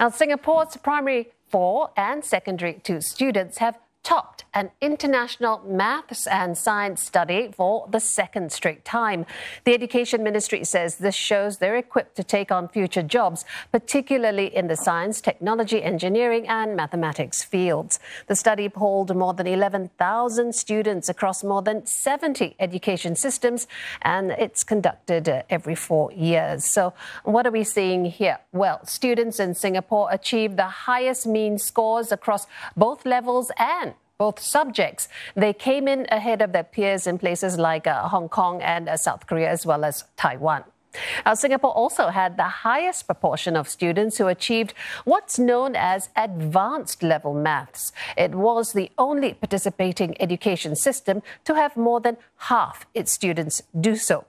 Now, Singapore's primary 4 and secondary 2 students have topped an international maths and science study for the second straight time. The Education Ministry says this shows they're equipped to take on future jobs, particularly in the science, technology, engineering and mathematics fields. The study polled more than 11,000 students across more than 70 education systems, and it's conducted every 4 years. So what are we seeing here? Well, students in Singapore achieved the highest mean scores across both levels and both subjects. They came in ahead of their peers in places like Hong Kong and South Korea, as well as Taiwan. Singapore also had the highest proportion of students who achieved what's known as advanced level maths. It was the only participating education system to have more than half its students do so.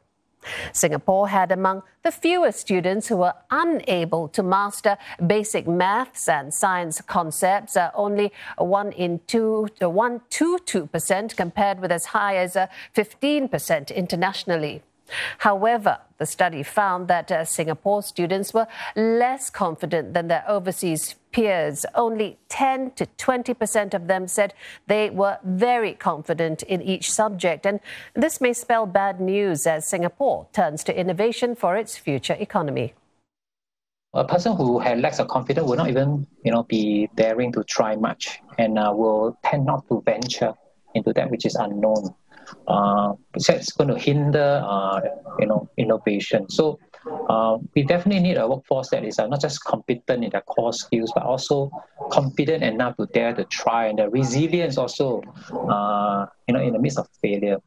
Singapore had among the fewest students who were unable to master basic maths and science concepts, only 1.22% compared with as high as 15% internationally. However, the study found that Singapore students were less confident than their overseas peers. Only 10 to 20% of them said they were very confident in each subject. And this may spell bad news as Singapore turns to innovation for its future economy. A person who lacks of confidence will not even, be daring to try much, and will tend not to venture into that which is unknown. That's going to hinder, innovation. So we definitely need a workforce that is not just competent in their core skills, but also competent enough to dare to try, and the resilience also, in the midst of failure.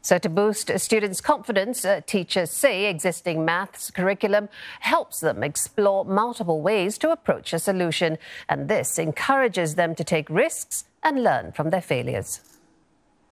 So to boost students' confidence, teachers say existing maths curriculum helps them explore multiple ways to approach a solution, and this encourages them to take risks and learn from their failures.